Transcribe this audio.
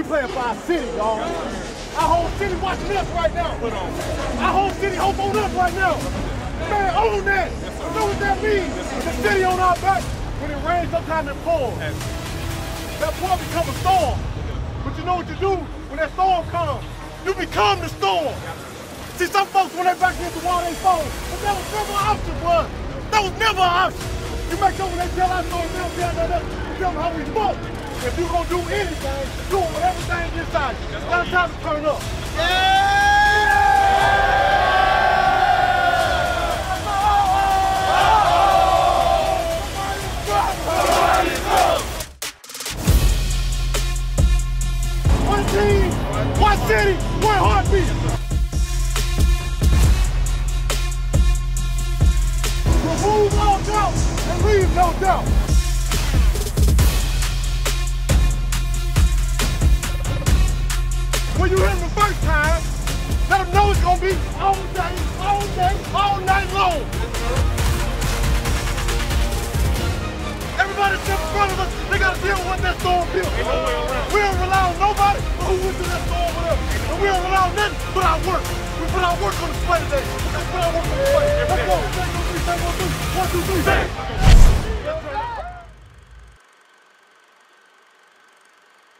We playing for our city, dog. Our whole city watching us right now. Our whole city hope on us right now. Man, own that. Yes, you know what that means? Yes, the city on our back when it rains sometimes it pours. Yes. That pour becomes a storm. But you know what you do when that storm comes? You become the storm. See, some folks when they back against the wall, they fall. But that was never an option for us. That was never an option. You make sure when they tell our story, they don't tell them how we fought. If you're gonna do anything, do it with everything inside you. It's not time to turn up. One team, one city, one heartbeat. Remove all doubt and leave no doubt. When you hit them the first time, let them know it's gonna be all night long. Everybody that's in front of us, they gotta deal with what that storm built. We don't rely on nobody but who went through that storm with us. And we don't rely on nothing but our work. We put our work on display today. Let's put our work on display. Let's go. 1, 2, 3, 1, 2, 3, 1, 2, 3, 1.